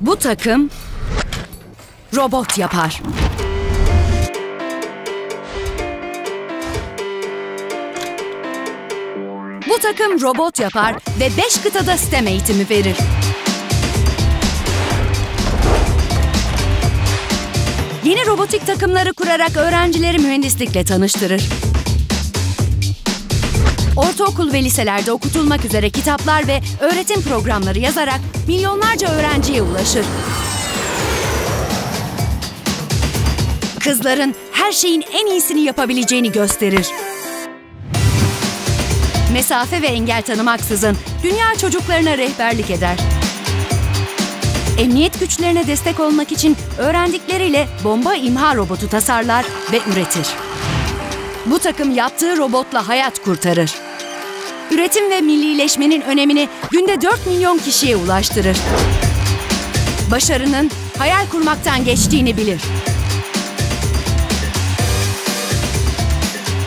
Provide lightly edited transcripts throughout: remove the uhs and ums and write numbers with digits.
Bu takım robot yapar. Bu takım robot yapar ve 5 kıtada STEM eğitimi verir. Yeni robotik takımları kurarak öğrencileri mühendislikle tanıştırır. Ortaokul ve liselerde okutulmak üzere kitaplar ve öğretim programları yazarak milyonlarca öğrenciye ulaşır. Kızların her şeyin en iyisini yapabileceğini gösterir. Mesafe ve engel tanımaksızın dünya çocuklarına rehberlik eder. Emniyet güçlerine destek olmak için öğrendikleriyle bomba imha robotu tasarlar ve üretir. Bu takım yaptığı robotla hayat kurtarır. Üretim ve millileşmenin önemini günde 4 milyon kişiye ulaştırır. Başarının hayal kurmaktan geçtiğini bilir.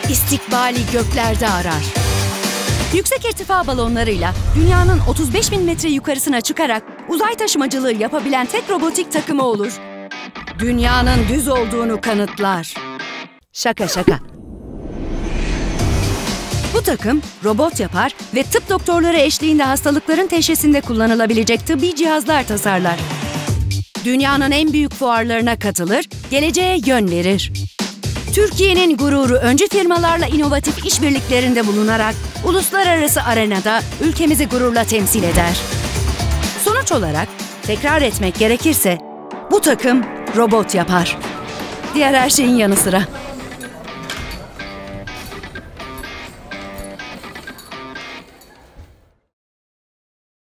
İstikbali göklerde arar. Yüksek irtifa balonlarıyla dünyanın 35 bin metre yukarısına çıkarak uzay taşımacılığı yapabilen tek robotik takımı olur. Dünyanın düz olduğunu kanıtlar. Şaka şaka. Bu takım robot yapar ve tıp doktorları eşliğinde hastalıkların teşhisinde kullanılabilecek tıbbi cihazlar tasarlar. Dünyanın en büyük fuarlarına katılır, geleceğe yön verir. Türkiye'nin gururu öncü firmalarla inovatif işbirliklerinde bulunarak uluslararası arenada ülkemizi gururla temsil eder. Sonuç olarak tekrar etmek gerekirse bu takım robot yapar. Diğer her şeyin yanı sıra.